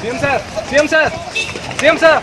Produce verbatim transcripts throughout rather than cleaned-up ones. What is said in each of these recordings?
CM sir CM sir CM sir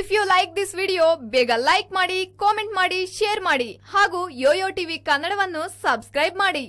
If you like this video, bega like maadi, comment maadi, share maadi, hagu YoYo T V Kannadavannu subscribe maadi.